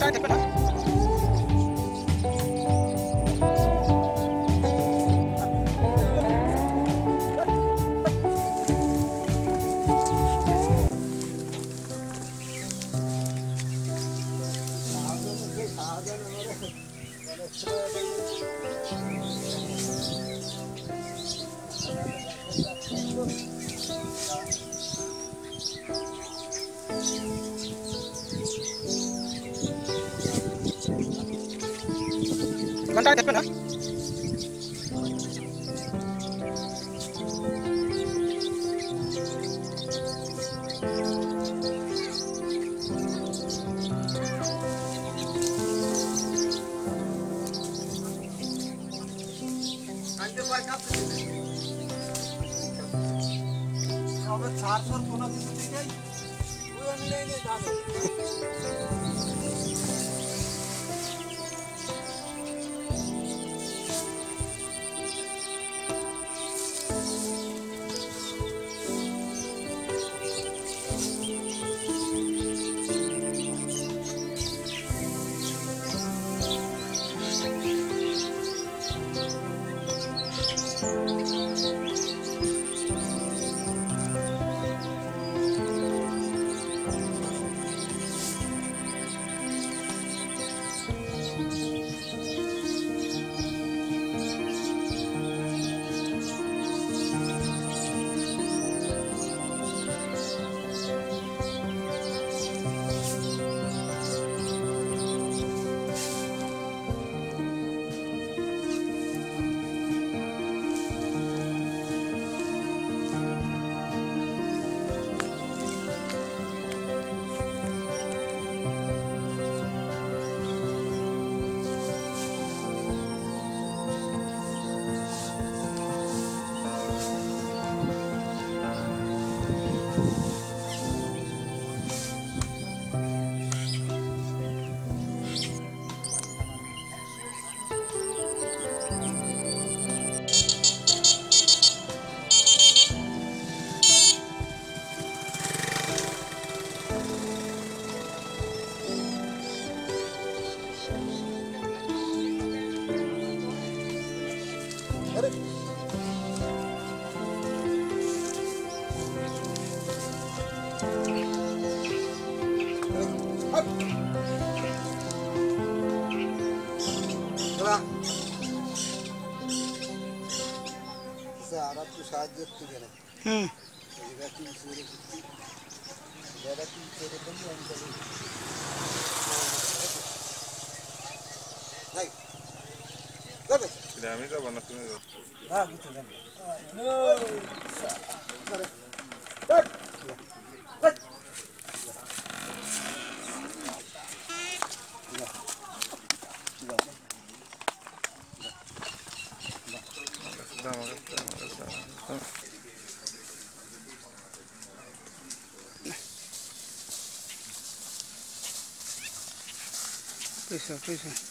One time, one time. Please, please.